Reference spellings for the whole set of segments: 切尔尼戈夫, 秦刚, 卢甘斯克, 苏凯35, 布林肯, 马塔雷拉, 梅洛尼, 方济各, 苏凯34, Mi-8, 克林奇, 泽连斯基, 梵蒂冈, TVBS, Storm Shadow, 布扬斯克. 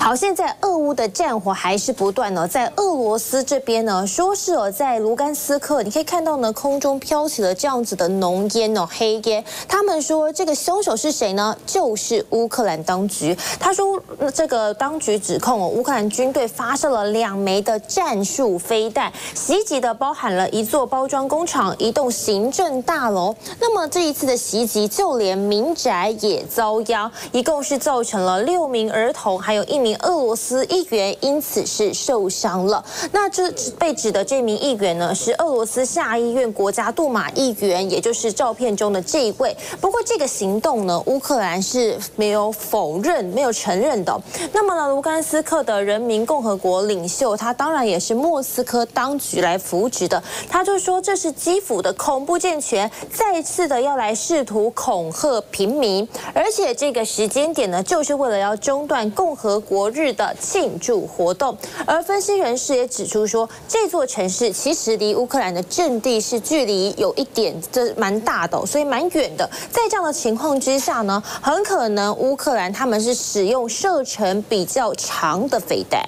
好，现在俄乌的战火还是不断呢，在俄罗斯这边呢，说是在卢甘斯克，你可以看到呢，空中飘起了这样子的浓烟哦，黑烟。他们说这个凶手是谁呢？就是乌克兰当局。他说这个当局指控乌克兰军队发射了2枚的战术飞弹，袭击的包含了一座包装工厂、一栋行政大楼。那么这一次的袭击，就连民宅也遭殃，一共是造成了6名儿童，还有1名俄罗斯议员，因此是受伤了。那这被指的这名议员呢，是俄罗斯下议院国家杜马议员，也就是照片中的这一位。不过这个行动呢，乌克兰是没有否认、没有承认的。那么呢，卢甘斯克的人民共和国领袖，他当然也是莫斯科当局来扶植的。他就说这是基辅的恐怖政权再次的要来试图恐吓平民，而且这个时间点呢，就是为了要中断共和国日的庆祝活动。而分析人士也指出说，这座城市其实离乌克兰的阵地是距离有一点这蛮大的，所以蛮远的。在这样的情况之下呢，很可能乌克兰他们是使用射程比较长的飞弹。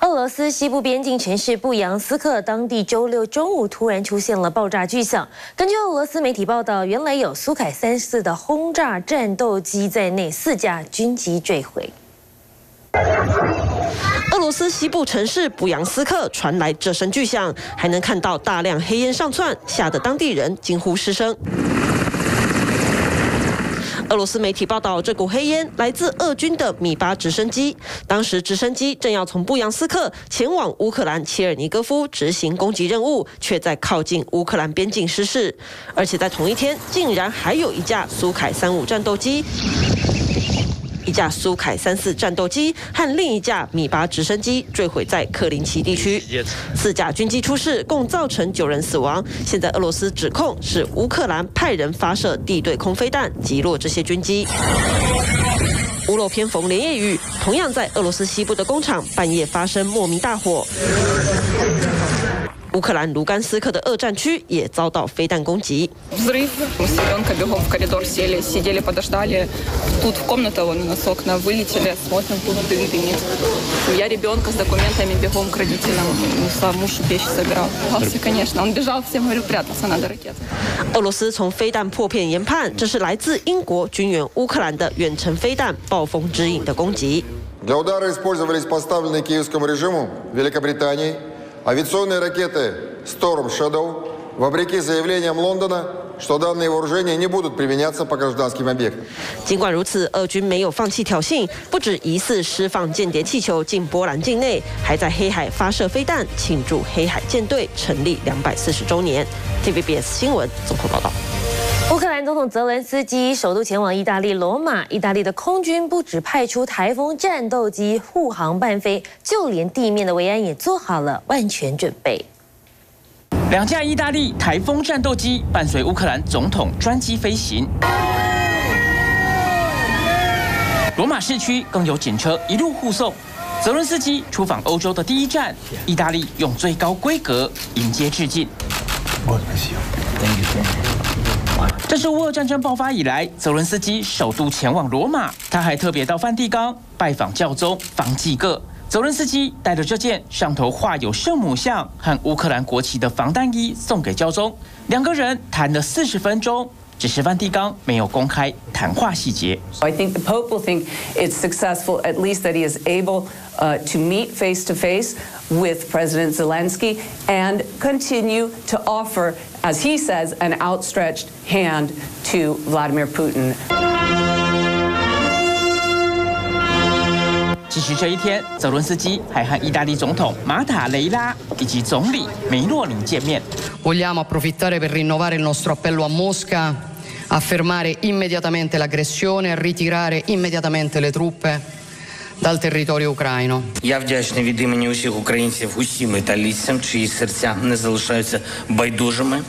俄罗斯西部边境城市布扬斯克当地周六中午突然出现了爆炸巨响。根据俄罗斯媒体报道，原来有苏凯34的轰炸战斗机在内，4架军机坠毁。 俄罗斯西部城市布扬斯克传来这声巨响，还能看到大量黑烟上窜，吓得当地人惊呼失声。 俄罗斯媒体报道，这股黑烟来自俄军的Mi-8直升机。当时直升机正要从布扬斯克前往乌克兰切尔尼戈夫执行攻击任务，却在靠近乌克兰边境失事。而且在同一天，竟然还有一架苏凯35战斗机、一架苏凯34战斗机和另一架Mi-8直升机坠毁在克林奇地区。4架军机出事，共造成9人死亡。现在俄罗斯指控是乌克兰派人发射地对空飞弹击落这些军机。屋漏偏逢连夜雨，同样在俄罗斯西部的工厂半夜发生莫名大火。 乌克兰卢甘斯克的二战区也遭到飞弹攻击。俄罗斯从飞弹破片研判，这是来自英国军援乌克兰的远程飞弹“暴风之影”的攻击。 Авиационные ракеты Storm Shadow, вопреки заявлениям Лондона, что данные вооружения не будут применяться по гражданским объектам. 尽管如此，俄军没有放弃挑衅，不止疑似释放间谍气球进波兰境内，还在黑海发射飞弹，庆祝黑海舰队成立240周年。TVBS 新闻综合报道。 乌克兰总统泽连斯基首度前往意大利罗马。意大利的空军不止派出台风战斗机护航伴飞，就连地面的维安也做好了万全准备。2架意大利台风战斗机伴随乌克兰总统专机飞行。 罗马市区更有警车一路护送。泽伦斯基出访欧洲的第一站，意大利用最高规格迎接致敬。这是乌俄战争爆发以来，泽伦斯基首度前往罗马。他还特别到梵蒂冈拜访教宗方济各。泽伦斯基带着这件上头画有圣母像和乌克兰国旗的防弹衣送给教宗，2个人谈了40分钟。 只是梵蒂冈没有公开谈话细节。I think the Pope will think it's successful, at least that he is able to meet face to face with President Zelensky and continue to offer, as he says, an outstretched hand to Vladimir Putin. 继续这一天，泽伦斯基还和意大利总统马塔雷拉以及总理梅洛尼见面。 Vogliamo approfittare per rinnovare il nostro appello a Mosca a fermare immediatamente l'aggressione, a ritirare immediatamente le truppe dal territorio ucraino. Я вдячний від імені усіх українців, усім італійцям, чиї серця не залишаються байдужими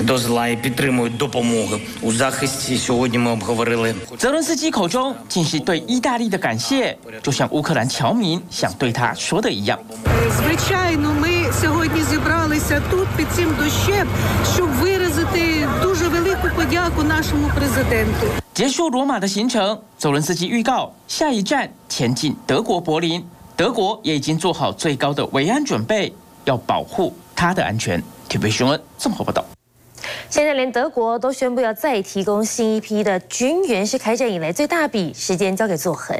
до зла і підтримують допомогу у захисті. Сьогодні ми обговорили. 泽伦斯基口中尽是对意大利的感谢，就像乌克兰侨民想对他说的一样。 Звичайно, ми сьогодні зібралися тут під цим дощем, щоб виразити дуже велику подяку нашому президенту. 结束罗马的行程，泽伦斯基预告下一站前进德国柏林。德国也已经做好最高的维安准备，要保护他的安全。TVBS 新闻综合报道。 现在连德国都宣布要再提供新一批的军援，是开战以来最大笔。时间交给左恒。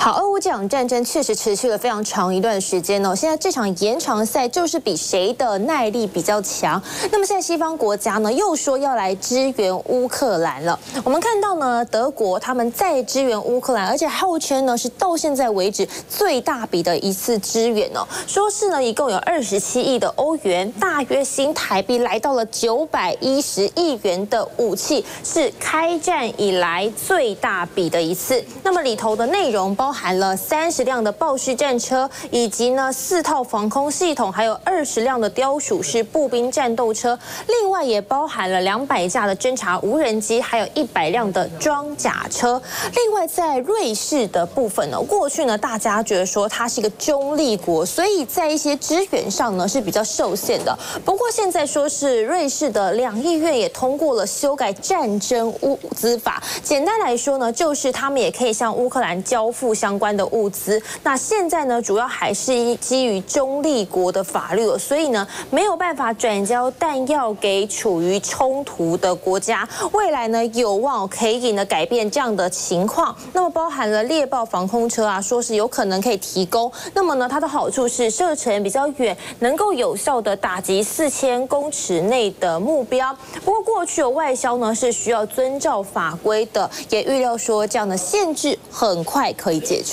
好，俄乌这场战争确实持续了非常长一段时间哦。现在这场延长赛就是比谁的耐力比较强。那么现在西方国家呢又说要来支援乌克兰了。我们看到呢，德国他们再支援乌克兰，而且号称呢是到现在为止最大笔的一次支援哦。说是呢一共有27亿的欧元，大约新台币来到了910亿元的武器，是开战以来最大笔的一次。那么里头的内容包含了30辆的豹式战车，以及呢4套防空系统，还有20辆的雕鼠式步兵战斗车。另外也包含了200架的侦察无人机，还有100辆的装甲车。另外在瑞士的部分呢，过去呢大家觉得说它是一个中立国，所以在一些支援上呢是比较受限的。不过现在说是瑞士的2议院也通过了修改战争物资法，简单来说呢，就是他们也可以向乌克兰交付相关的物资，那现在呢，主要还是基于中立国的法律，所以呢，没有办法转交弹药给处于冲突的国家。未来呢，有望可以呢改变这样的情况。那么包含了猎豹防空车啊，说是有可能可以提供。那么呢，它的好处是射程比较远，能够有效的打击4000公尺内的目标。不过过去的外销呢是需要遵照法规的，也预料说这样的限制很快可以解除。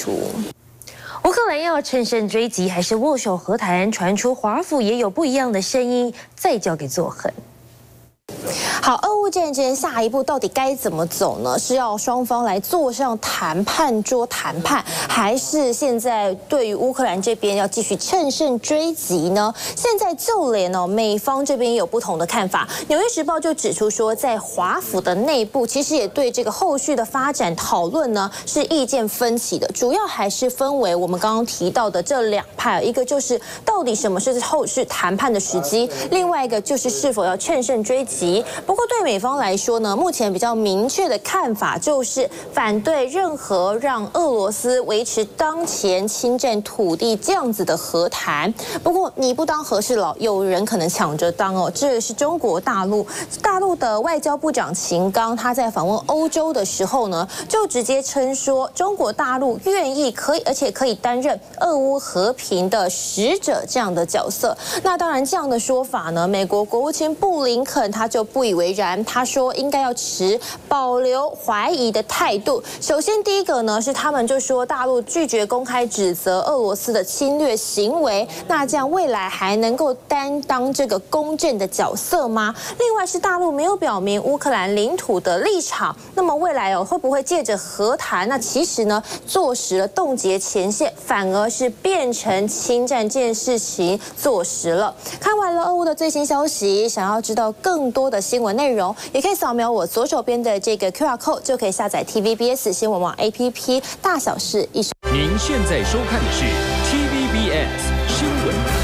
乌克兰要乘胜追击，还是握手和谈？传出华府也有不一样的声音，再交给佐恒。 好，俄乌战争下一步到底该怎么走呢？是要双方来坐上谈判桌谈判，还是现在对于乌克兰这边要继续乘胜追击呢？现在就连美方这边有不同的看法，《纽约时报》就指出说，在华府的内部其实也对这个后续的发展讨论呢是意见分歧的，主要还是分为我们刚刚提到的这2派，一个就是到底什么是后续谈判的时机，另外一个就是是否要乘胜追击。 不过对美方来说呢，目前比较明确的看法就是反对任何让俄罗斯维持当前侵占土地这样子的和谈。不过你不当和事佬，有人可能抢着当哦。这是中国大陆，大陆的外交部长秦刚他在访问欧洲的时候呢，就直接称说中国大陆愿意而且可以担任俄乌和平的使者这样的角色。那当然这样的说法呢，美国国务卿布林肯他就 不以为然，他说应该要持保留怀疑的态度。首先，第一个呢是他们就说大陆拒绝公开指责俄罗斯的侵略行为，那这样未来还能够担当这个公正的角色吗？另外是大陆没有表明乌克兰领土的立场，那么未来会不会借着和谈？那其实呢坐实了冻结前线，反而是变成侵占这件事情坐实了。看完了俄乌的最新消息，想要知道更多 的新闻内容，也可以扫描我左手边的这个 QR code， 就可以下载 TVBS 新闻网 APP。大小事一生。您现在收看的是 TVBS 新闻。